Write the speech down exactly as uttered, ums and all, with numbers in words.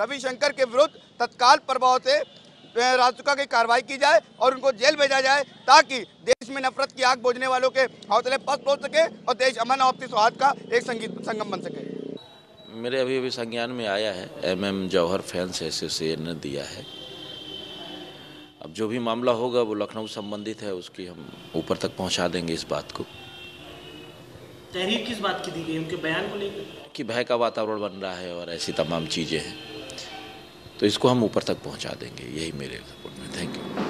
रविशंकर के विरुद्ध तत्काल प्रभाव से राजुका की कार्रवाई की जाए और उनको जेल भेजा जाए ताकि देश में नफरत की आग बुझने वालों के हौसले पस्त हो सके और देश अमन आपसी सौहार्द का एक संगीत संगम बन सके। मेरे अभी अभी संज्ञान में आया है, M M Johar fans association ने दिया है। अब जो भी मामला होगा वो लखनऊ संबंधित है, उसकी हम ऊपर तक पहुँचा देंगे। इस बात को तहरीर किस बात की दी गई, उनके बयान को लेकर कि भय का वातावरण बन रहा है और ऐसी तमाम चीज़ें हैं, तो इसको हम ऊपर तक पहुंचा देंगे। यही मेरे रिपोर्ट में। Thank you.